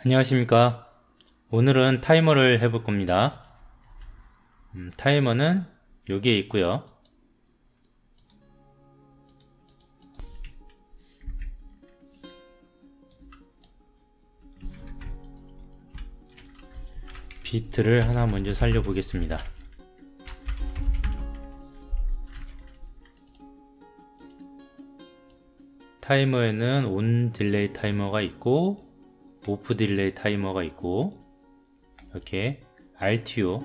안녕하십니까. 오늘은 타이머를 해볼 겁니다. 타이머는 여기에 있고요. 비트를 하나 먼저 살려 보겠습니다. 타이머에는 온 딜레이 타이머가 있고 오프 딜레이 타이머가 있고 이렇게 RTO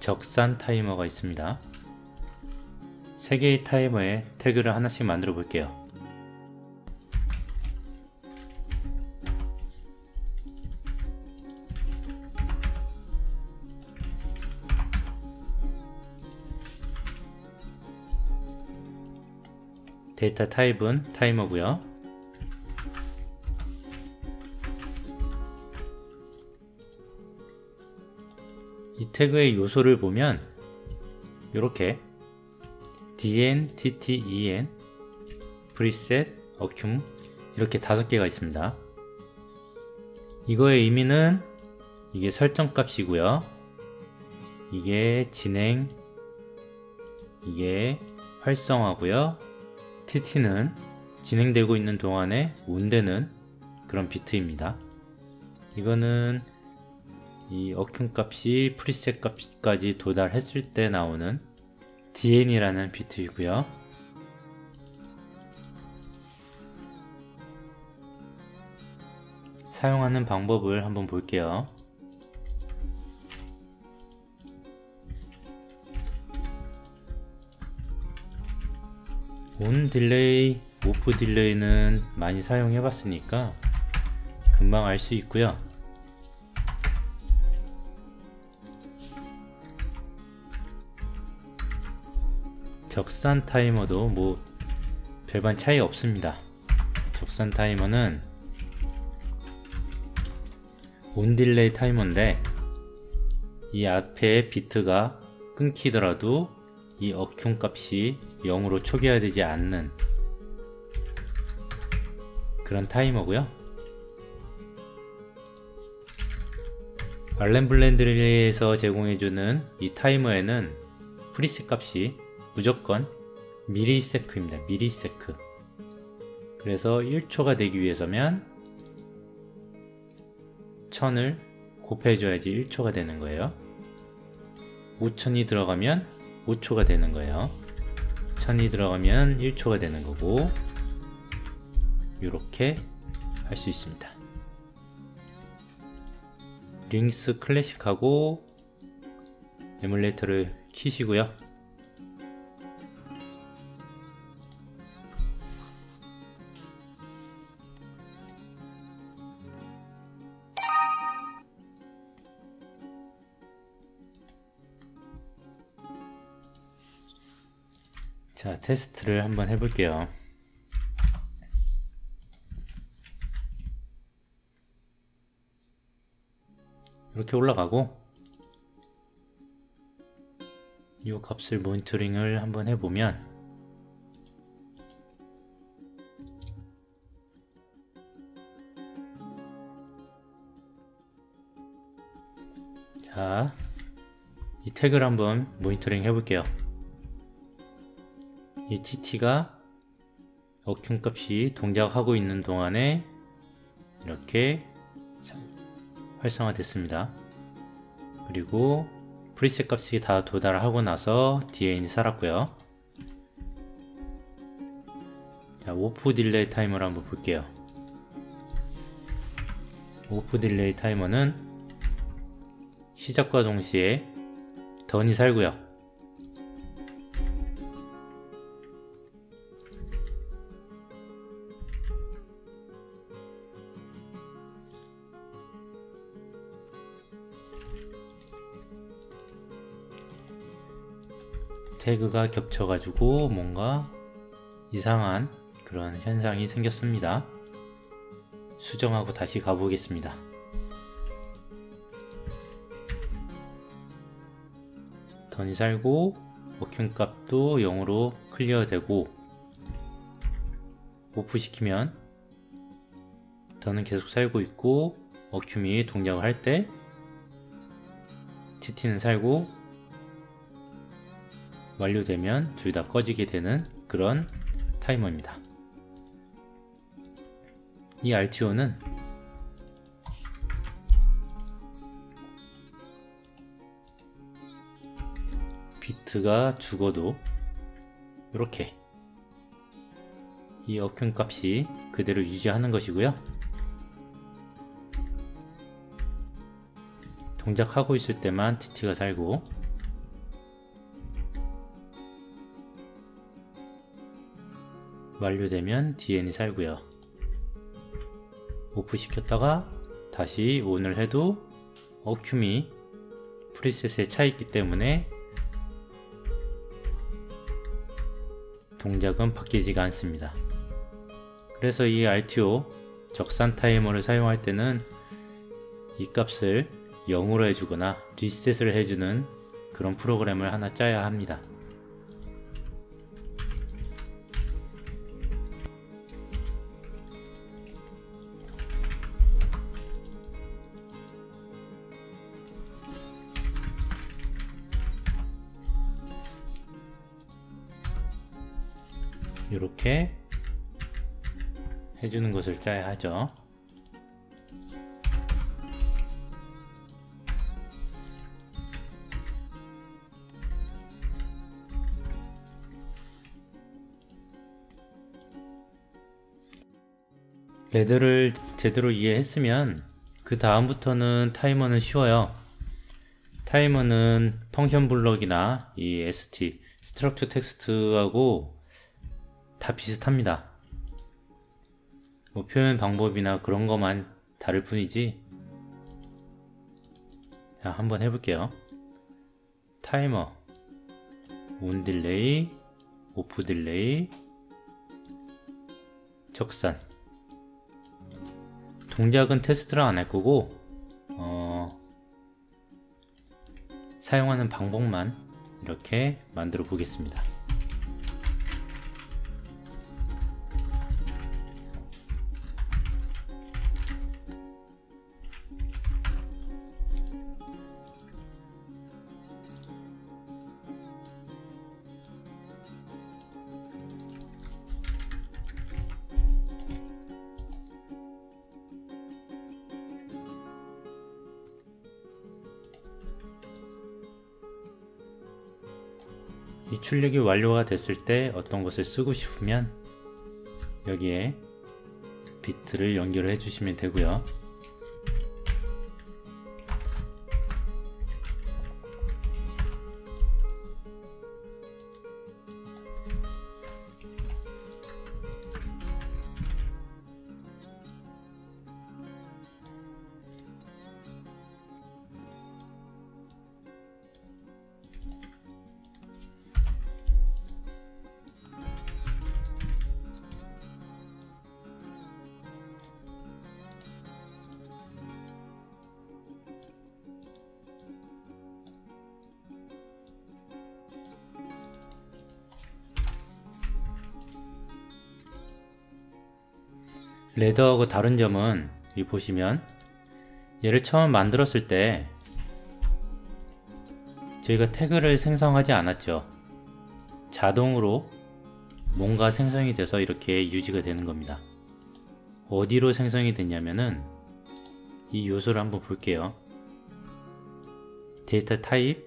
적산 타이머가 있습니다. 세 개의 타이머에 태그를 하나씩 만들어 볼게요. 데이터 타입은 타이머고요. 이 태그의 요소를 보면 이렇게 dn, ttEn, preset, accum 이렇게 5개가 있습니다. 이거의 의미는 이게 설정값이고요. 이게 진행, 이게 활성화고요. TT는 진행되고 있는 동안에 온되는 그런 비트입니다. 이거는 이 어큐 값이 프리셋 값까지 도달했을 때 나오는 DN이라는 비트이고요. 사용하는 방법을 한번 볼게요. 온 딜레이, 오프 딜레이는 많이 사용해 봤으니까 금방 알 수 있고요. 적산 타이머도 뭐 별반 차이 없습니다. 적산 타이머는 온 딜레이 타이머인데 이 앞에 비트가 끊기더라도 이 어큐 값이 0으로 초기화되지 않는 그런 타이머고요. 알렌블렌드에서 제공해주는 이 타이머에는 프리셋 값이 무조건 밀리세크입니다. 밀리세크. 그래서 1초가 되기 위해서면 1000을 곱해줘야지 1초가 되는 거예요. 5000이 들어가면 5초가 되는 거예요. 1000이 들어가면 1초가 되는 거고, 이렇게 할 수 있습니다. 링스 클래식하고 에뮬레이터를 키시고요. 자, 테스트를 한번 해볼게요. 이렇게 올라가고 이 값을 모니터링을 한번 해보면 자, 이 태그를 한번 모니터링 해볼게요. 이 TT가 어큐 값이 동작하고 있는 동안에 이렇게 활성화 됐습니다. 그리고 프리셋 값이 다 도달하고 나서 DN이 살았고요. 자, 오프 딜레이 타이머를 한번 볼게요. 오프 딜레이 타이머는 시작과 동시에 던이 살고요. 태그가 겹쳐가지고 뭔가 이상한 그런 현상이 생겼습니다. 수정하고 다시 가보겠습니다. 던이 살고 어큐 값도 0으로 클리어 되고 오프 시키면 던은 계속 살고 있고 어큐미 동작을 할 때 TT는 살고 완료되면 둘 다 꺼지게 되는 그런 타이머입니다. 이 RTO는 비트가 죽어도 이렇게 이 어큐 값이 그대로 유지하는 것이고요, 동작하고 있을 때만 TT가 살고 완료되면 DN이 살고요, 오프 시켰다가 다시 ON을 해도 어큐미 프리셋에 차있기 때문에 동작은 바뀌지가 않습니다. 그래서 이 RTO 적산 타이머를 사용할 때는 이 값을 0으로 해주거나 리셋을 해주는 그런 프로그램을 하나 짜야 합니다. 이렇게 해주는 것을 짜야 하죠. 레드를 제대로 이해했으면 그 다음부터는 타이머는 쉬워요. 타이머는 펑션 블럭이나 이 ST, 스트럭처 텍스트하고 다 비슷합니다. 뭐 표현 방법이나 그런 것만 다를 뿐이지. 자, 한번 해볼게요. 타이머 온 딜레이, 오프 딜레이, 적산. 동작은 테스트를 안 할 거고 사용하는 방법만 이렇게 만들어 보겠습니다. 이 출력이 완료가 됐을 때 어떤 것을 쓰고 싶으면 여기에 비트를 연결해 주시면 되고요. 레더하고 다른 점은 여기 보시면 얘를 처음 만들었을 때 저희가 태그를 생성하지 않았죠. 자동으로 뭔가 생성이 돼서 이렇게 유지가 되는 겁니다. 어디로 생성이 됐냐면은 이 요소를 한번 볼게요. 데이터 타입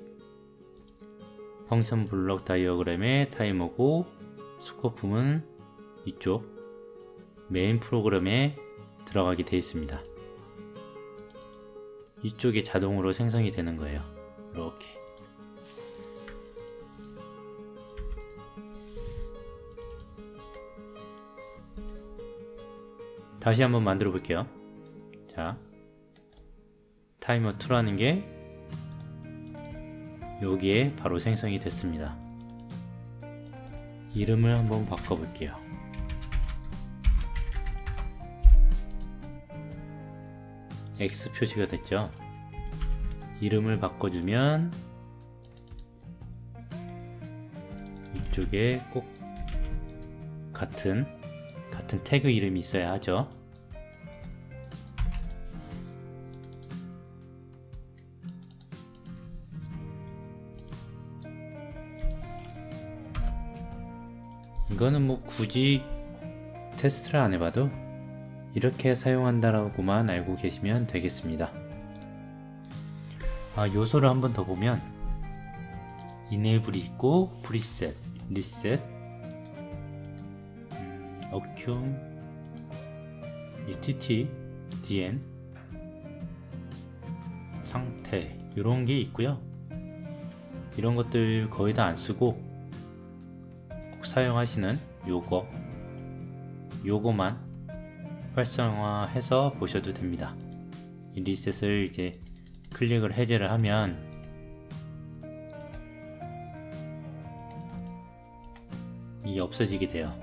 펑션 블록 다이어그램의 타이머고 스코프는 이쪽 메인 프로그램에 들어가게 되어 있습니다. 이쪽이 자동으로 생성이 되는 거예요. 이렇게 다시 한번 만들어 볼게요. 자, 타이머2라는 게 여기에 바로 생성이 됐습니다. 이름을 한번 바꿔 볼게요. X 표시가 됐죠. 이름을 바꿔주면 이쪽에 꼭 같은 태그 이름이 있어야 하죠. 이거는 뭐 굳이 테스트를 안 해봐도 이렇게 사용한다라고만 알고 계시면 되겠습니다. 요소를 한번 더 보면 이네이블이 있고 프리셋, 리셋, 어큐움, TT, DN, 상태 이런 게 있고요. 이런 것들 거의 다 안 쓰고 꼭 사용하시는 요거만 활성화해서 보셔도 됩니다. 이 리셋을 이제 클릭을 해제를 하면 이게 없어지게 돼요.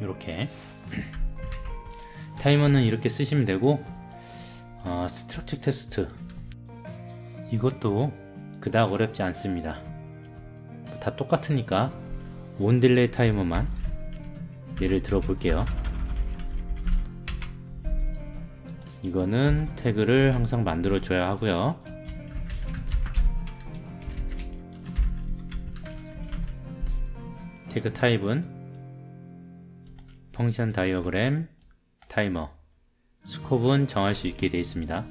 이렇게 타이머는 이렇게 쓰시면 되고, 스트럭처 테스트 이것도 그닥 어렵지 않습니다. 다 똑같으니까 온딜레이 타이머만 예를 들어 볼게요. 이거는 태그를 항상 만들어 줘야 하고요. 태그 타입은 펑션 다이어그램, 타이머, 스콥은 정할 수 있게 되어 있습니다.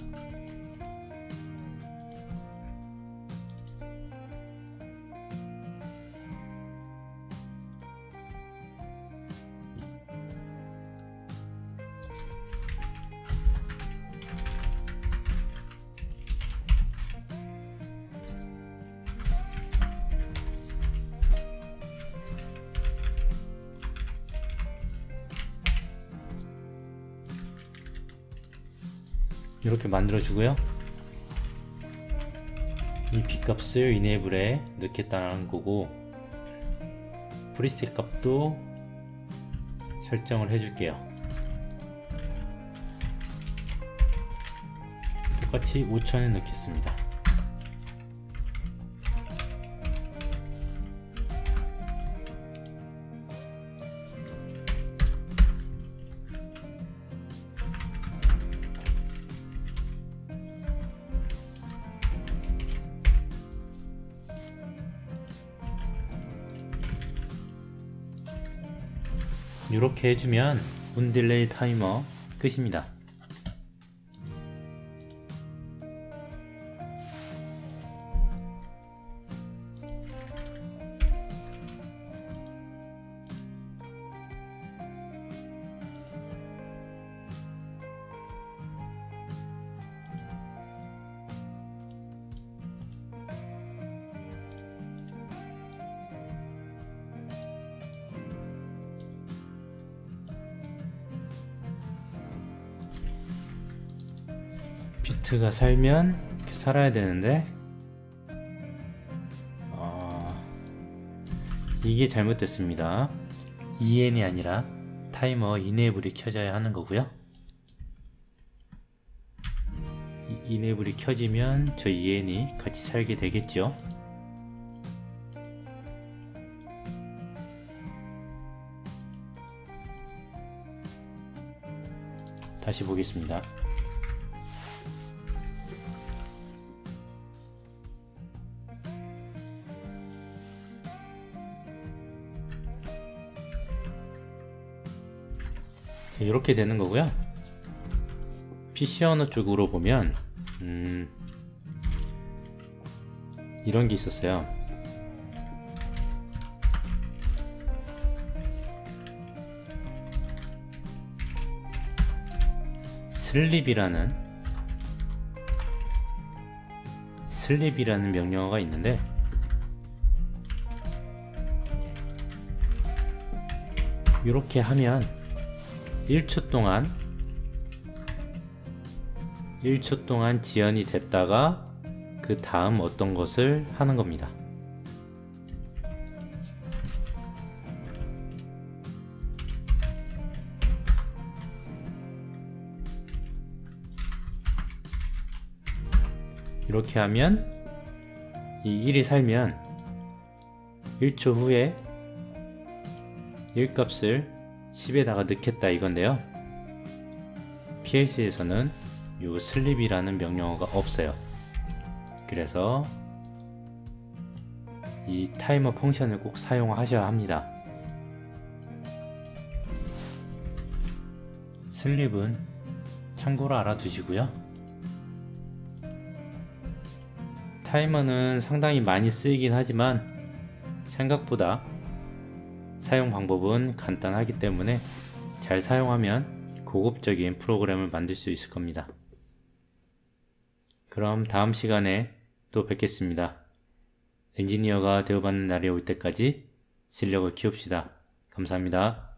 이렇게 만들어주고요. 이 B값을 enable에 넣겠다는 거고, 프리셋 값도 설정을 해줄게요. 똑같이 5000에 넣겠습니다. 이렇게 해주면 온딜레이 타이머 끝입니다. 비트가 살면 이렇게 살아야 되는데, 이게 잘못됐습니다. EN이 아니라 타이머 이네이블이 켜져야 하는 거고요. 이네이블이 켜지면 저 EN이 같이 살게 되겠죠. 다시 보겠습니다. 이렇게 되는 거고요. PC 언어 쪽으로 보면 이런 게 있었어요. 슬립이라는 명령어가 있는데, 이렇게 하면 1초 동안 지연이 됐다가 그 다음 어떤 것을 하는 겁니다. 이렇게 하면 이 1이 살면 1초 후에 1 값을 10에다가 넣겠다 이건데요. PLC에서는 요 슬립이라는 명령어가 없어요. 그래서 이 타이머 펑션을 꼭 사용하셔야 합니다. 슬립은 참고로 알아두시고요. 타이머는 상당히 많이 쓰이긴 하지만 생각보다 사용 방법은 간단하기 때문에 잘 사용하면 고급적인 프로그램을 만들 수 있을 겁니다. 그럼 다음 시간에 또 뵙겠습니다. 엔지니어가 되어받는 날이 올 때까지 실력을 키웁시다. 감사합니다.